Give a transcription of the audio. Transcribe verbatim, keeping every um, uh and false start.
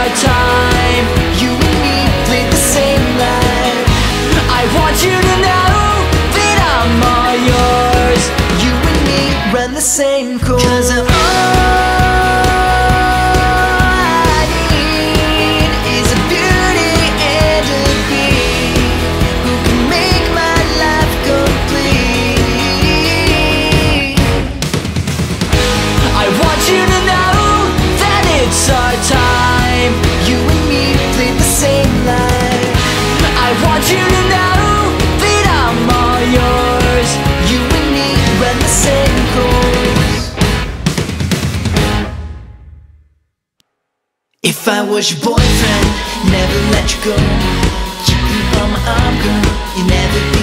our time. You and me lead the same life. I want you to know that I'm all yours. You and me run the same course. 'Cause I'm If I was your boyfriend, never let you go. You keep on my arm, girl. You never.